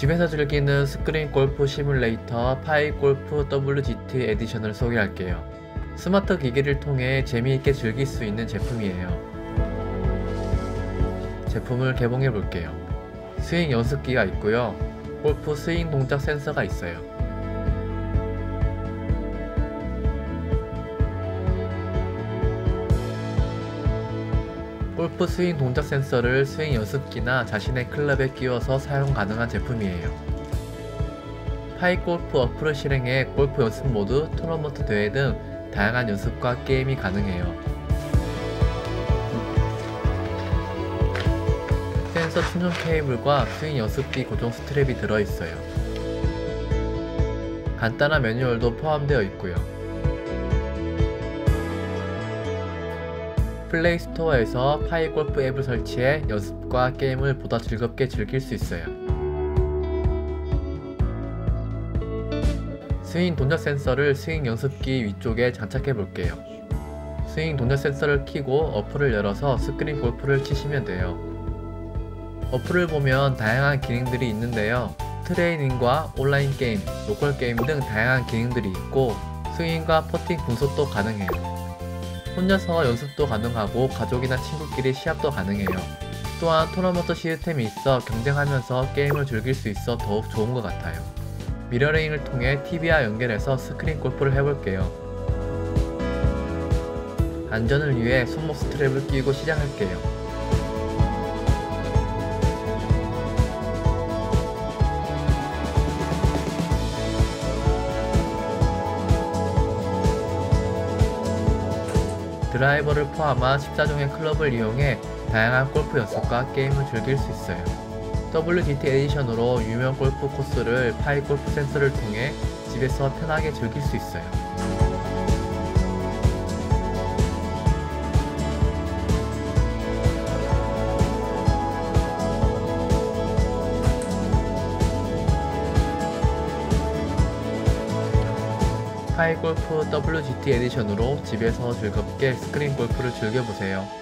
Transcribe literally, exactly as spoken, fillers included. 집에서 즐기는 스크린 골프 시뮬레이터 파이 골프 더블유지티 에디션을 소개할게요. 스마트 기기를 통해 재미있게 즐길 수 있는 제품이에요. 제품을 개봉해 볼게요. 스윙 연습기가 있고요. 골프 스윙 동작 센서가 있어요. 골프 스윙 동작 센서를 스윙 연습기나 자신의 클럽에 끼워서 사용 가능한 제품이에요. 파이 골프 어플을 실행해 골프 연습 모드, 토너먼트 대회 등 다양한 연습과 게임이 가능해요. 센서 충전 케이블과 스윙 연습기 고정 스트랩이 들어있어요. 간단한 매뉴얼도 포함되어 있고요. 플레이스토어에서 파이골프 앱을 설치해 연습과 게임을 보다 즐겁게 즐길 수 있어요. 스윙 동작 센서를 스윙 연습기 위쪽에 장착해 볼게요. 스윙 동작 센서를 켜고 어플을 열어서 스크린 골프를 치시면 돼요. 어플을 보면 다양한 기능들이 있는데요. 트레이닝과 온라인 게임, 로컬 게임 등 다양한 기능들이 있고 스윙과 퍼팅 분석도 가능해요. 혼자서 연습도 가능하고 가족이나 친구끼리 시합도 가능해요. 또한 토너먼트 시스템이 있어 경쟁하면서 게임을 즐길 수 있어 더욱 좋은 것 같아요. 미러링을 통해 티비와 연결해서 스크린 골프를 해볼게요. 안전을 위해 손목 스트랩을 끼고 시작할게요. 드라이버를 포함한 십사 종의 클럽을 이용해 다양한 골프 연습과 게임을 즐길 수 있어요. 더블유지티 에디션으로 유명 골프 코스를 파이 골프 센서를 통해 집에서 편하게 즐길 수 있어요. 파이 골프 더블유지티 에디션으로 집에서 즐겁게 스크린 골프를 즐겨보세요.